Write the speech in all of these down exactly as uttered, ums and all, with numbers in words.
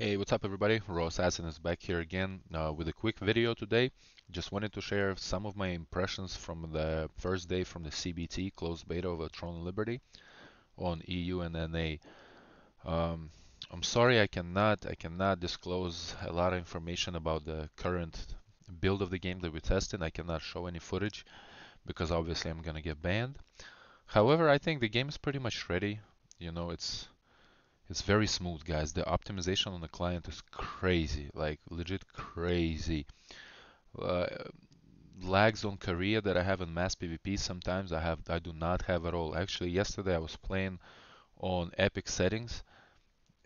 Hey, what's up everybody? RAWsassin is back here again uh, with a quick video today. Just wanted to share some of my impressions from the first day from the C B T, closed beta of Throne and Liberty on E U and N A. Um, I'm sorry I cannot, I cannot disclose a lot of information about the current build of the game that we're testing. I cannot show any footage because obviously I'm gonna get banned. However, I think the game is pretty much ready. You know, it's It's very smooth, guys. The optimization on the client is crazy, like legit crazy. Uh, lags on Korea that I have in mass PvP sometimes I have, I do not have at all. Actually, yesterday I was playing on epic settings,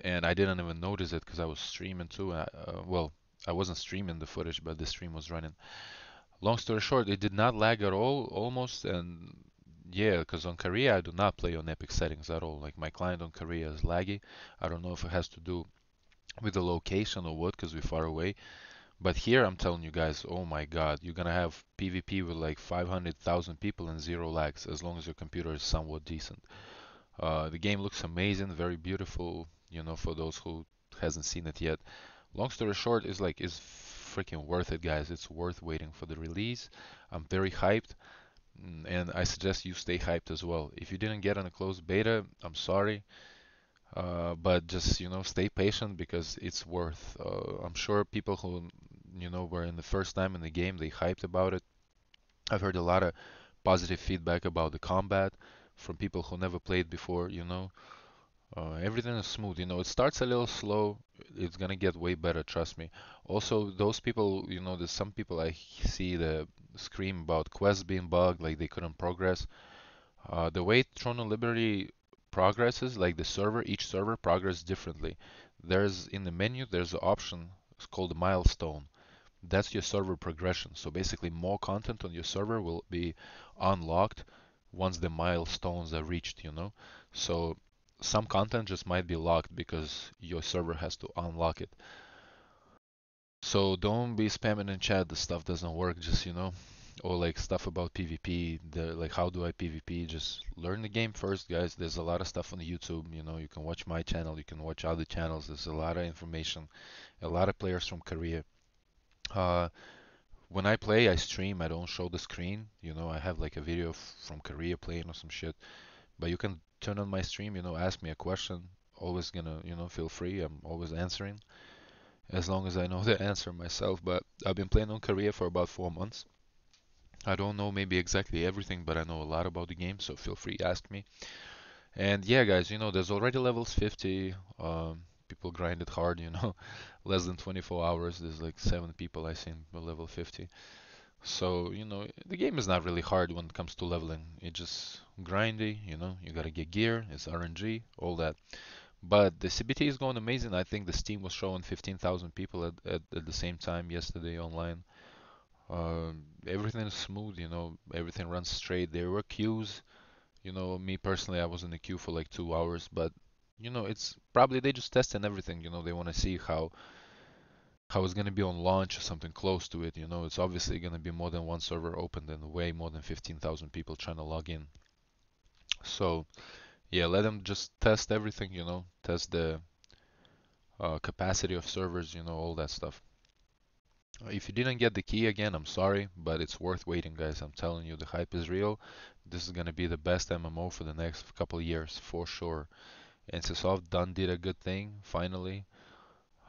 and I didn't even notice it because I was streaming too. I, uh, well, I wasn't streaming the footage, but the stream was running. Long story short, it did not lag at all, almost, and yeah, because on Korea I do not play on epic settings at all. Like my client on Korea is laggy. I don't know if it has to do with the location or what, because we're far away. But here I'm telling you guys, oh my god, you're gonna have PvP with like five hundred thousand people and zero lags as long as your computer is somewhat decent. Uh, the game looks amazing, very beautiful, you know, for those who hasn't seen it yet. Long story short, it's like, it's freaking worth it, guys. It's worth waiting for the release. I'm very hyped. And I suggest you stay hyped as well. If you didn't get on a closed beta, I'm sorry, uh, but just, you know, stay patient because it's worth. Uh, I'm sure people who, you know, were in the first time in the game, they hyped about it. I've heard a lot of positive feedback about the combat from people who never played before. You know, uh, everything is smooth. You know, it starts a little slow. It's gonna get way better, trust me. Also, those people, you know, there's some people I see the scream about quests being bugged, like they couldn't progress. Uh, the way Throne and Liberty progresses, like the server, each server progresses differently. There's, in the menu, there's an option, it's called milestone. That's your server progression. So basically more content on your server will be unlocked once the milestones are reached, you know. So some content just might be locked because your server has to unlock it. So don't be spamming in chat the stuff doesn't work, just, you know, or like stuff about PvP, the, like how do I PvP. Just learn the game first, guys. There's a lot of stuff on YouTube, you know, you can watch my channel, you can watch other channels. There's a lot of information, a lot of players from Korea. Uh, when I play, I stream, I don't show the screen, you know, I have like a video from Korea playing or some shit, but you can turn on my stream, you know, ask me a question, always gonna, you know, feel free, I'm always answering, as long as I know the answer myself. But I've been playing on Korea for about four months. I don't know maybe exactly everything, but I know a lot about the game, so feel free to ask me. And yeah, guys, you know, there's already levels fifty, um, people grind it hard, you know, less than twenty-four hours, there's like seven people I seen with level fifty. So, you know, the game is not really hard when it comes to leveling. It's just grindy, you know, you gotta get gear, it's R N G, all that. But the C B T is going amazing. I think the Steam was showing fifteen thousand people at, at, at the same time yesterday online. Uh, everything is smooth, you know, everything runs straight. There were queues, you know, me personally, I was in the queue for like two hours. But, you know, it's probably they just testing everything, you know, they want to see how... how it's going to be on launch or something close to it, you know. It's obviously going to be more than one server opened and way more than fifteen thousand people trying to log in. So, yeah, let them just test everything, you know, test the uh, capacity of servers, you know, all that stuff. If you didn't get the key, again, I'm sorry, but it's worth waiting, guys. I'm telling you, the hype is real. This is going to be the best M M O for the next couple of years, for sure. NCSoft done did a good thing, finally.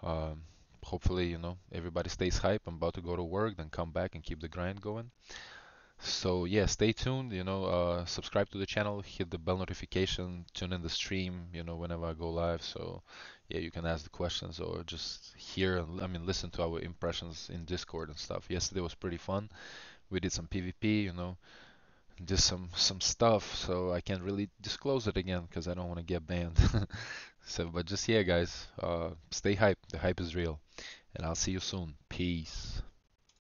Um, Hopefully, you know, everybody stays hype. I'm about to go to work, then come back and keep the grind going. So yeah, stay tuned, you know, uh, subscribe to the channel, hit the bell notification, tune in the stream, you know, whenever I go live. So yeah, you can ask the questions or just hear, I mean, listen to our impressions in Discord and stuff. Yesterday was pretty fun. We did some PvP, you know, did some, some stuff. So I can't really disclose it again because I don't want to get banned. So, but just, yeah, guys, uh, stay hyped. The hype is real. And I'll see you soon. Peace.